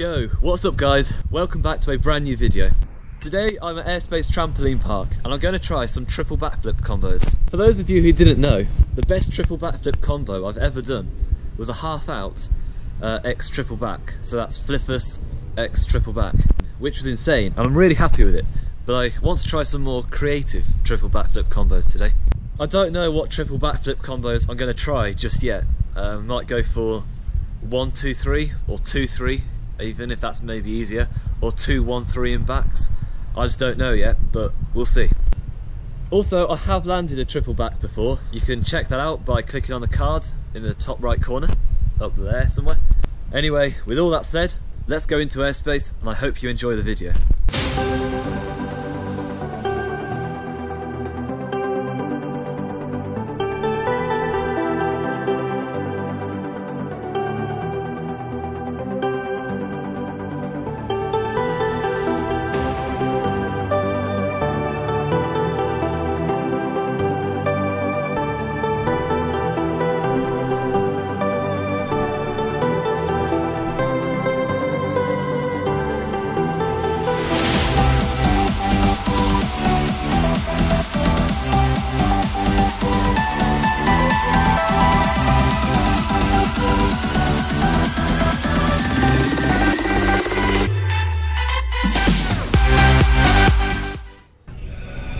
Yo, what's up guys? Welcome back to a brand new video. Today I'm at Airspace Trampoline Park and I'm going to try some triple backflip combos. For those of you who didn't know, the best triple backflip combo I've ever done was a half out X triple back. So that's flippus X triple back, which was insane and I'm really happy with it. But I want to try some more creative triple backflip combos today. I don't know what triple backflip combos I'm going to try just yet. Might go for 1-2-3 or 2-3. Even if that's maybe easier, or 2-1-3 in backs. I just don't know yet, but we'll see. Also, I have landed a triple back before. You can check that out by clicking on the card in the top right corner, up there somewhere. Anyway, with all that said, let's go into Airspace and I hope you enjoy the video.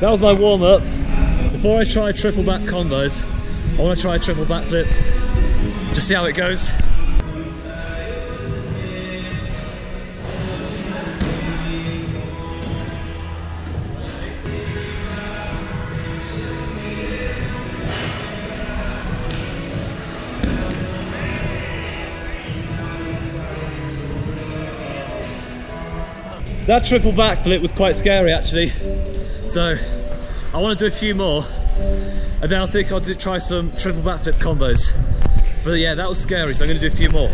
That was my warm-up. Before I try triple back combos, I want to try a triple back flip. Just see how it goes. That triple back flip was quite scary actually. So I want to do a few more and then I think I'll try some triple backflip combos. But yeah, that was scary, so I'm going to do a few more.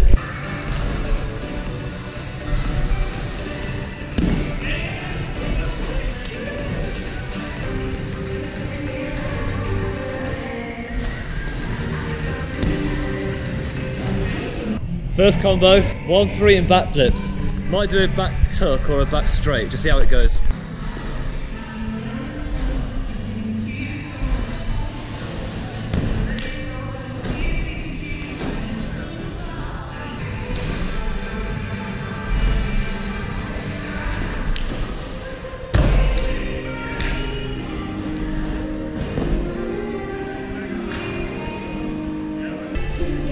First combo, 1-3 in backflips. Might do a back tuck or a back straight, just see how it goes.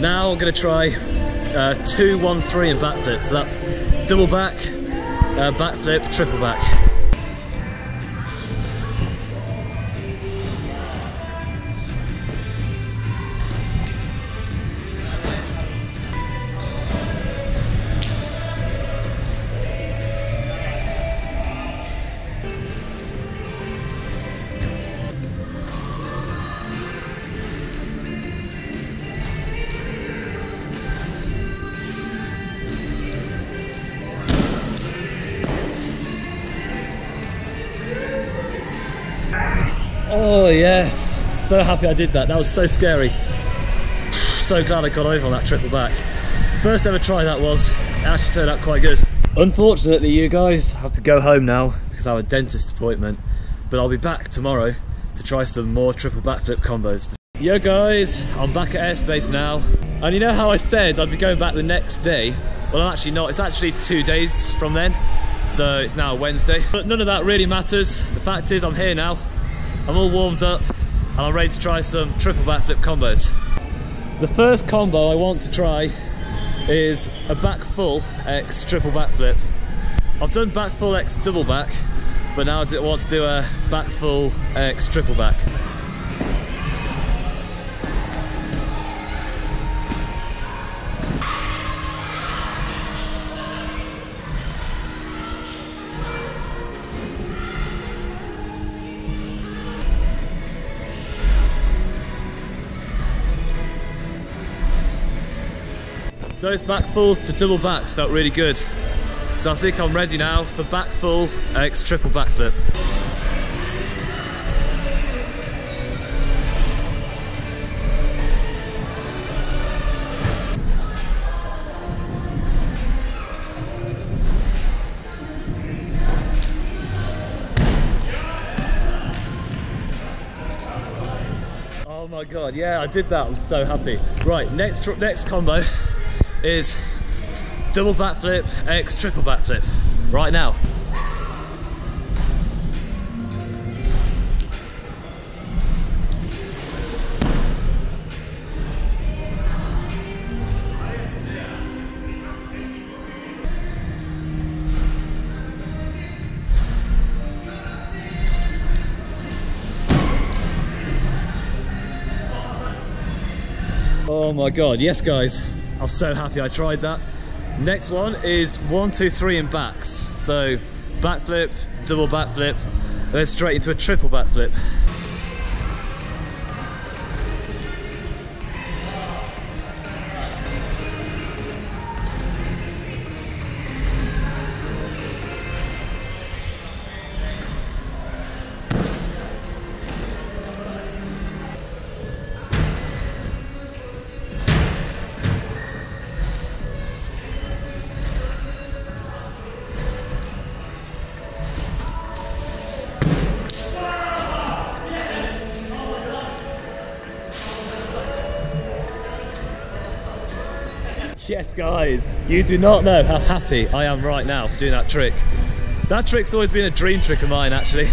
Now I'm going to try 2-1-3 in backflip, so that's double back, backflip, triple back. Oh yes, so happy I did that. That was so scary. So glad I got over on that triple back. First ever try that was. It actually turned out quite good. Unfortunately you guys have to go home now because I have a dentist appointment, but I'll be back tomorrow to try some more triple backflip combos. Yo guys, I'm back at Airspace now. And you know how I said I'd be going back the next day? Well, I'm actually not. It's actually 2 days from then. So it's now Wednesday. But none of that really matters. The fact is I'm here now. I'm all warmed up and I'm ready to try some triple backflip combos. The first combo I want to try is a back full X triple backflip. I've done back full X double back, but now I want to do a back full X triple back. Those back fulls to double backs felt really good. So I think I'm ready now for back full X triple backflip. my God, yeah, I did that, I'm so happy. Right, next combo is double backflip, X triple backflip, right now. Oh my God, yes guys, I was so happy I tried that. Next one is 1, 2, 3 and backs. So backflip, double backflip, then straight into a triple backflip. Yes guys, you do not know how happy I am right now for doing that trick. That trick's always been a dream trick of mine actually,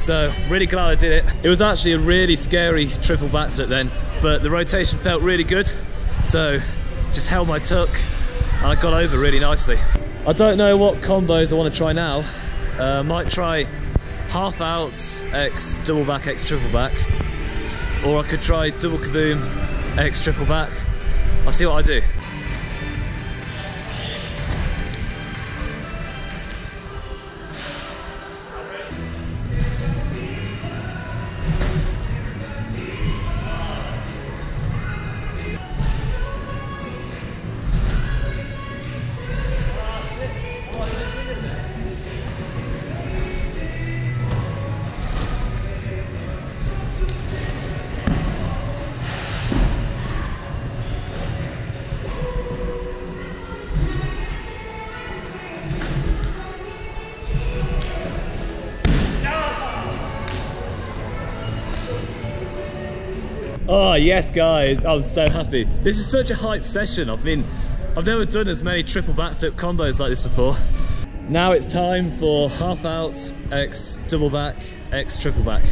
so really glad I did it. It was actually a really scary triple backflip then, but the rotation felt really good, so just held my tuck and I got over really nicely. I don't know what combos I want to try now. Might try half out, X double back, X triple back, or I could try double kaboom, X triple back. I'll see what I do. Oh yes guys, I'm so happy. This is such a hype session. I've never done as many triple backflip combos like this before. Now it's time for half out, X double back, X triple back.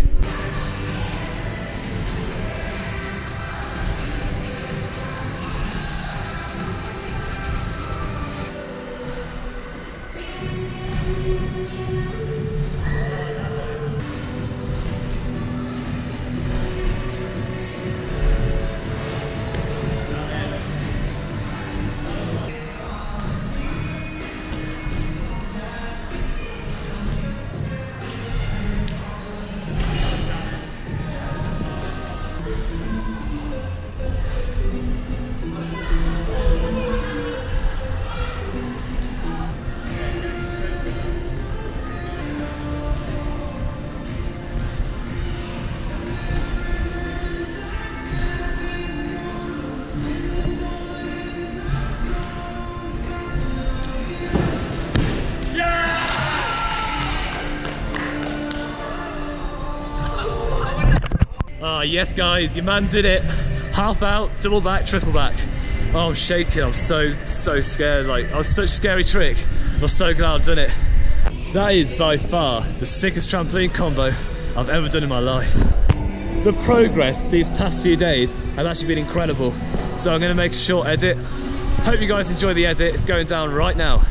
Oh yes guys, your man did it. Half out, double back, triple back. Oh, I'm shaking, I'm so scared. Like, that was such a scary trick. I'm so glad I've done it. That is by far the sickest trampoline combo I've ever done in my life. The progress these past few days has actually been incredible. So I'm gonna make a short edit. Hope you guys enjoy the edit, it's going down right now.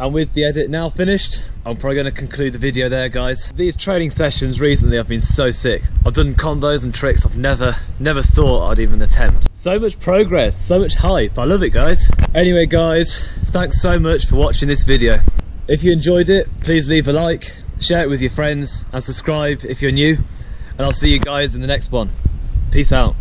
And with the edit now finished, I'm probably going to conclude the video there, guys. These training sessions recently have been so sick. I've done combos and tricks I've never thought I'd even attempt. So much progress, so much hype. I love it, guys. Anyway, guys, thanks so much for watching this video. If you enjoyed it, please leave a like, share it with your friends, and subscribe if you're new. And I'll see you guys in the next one. Peace out.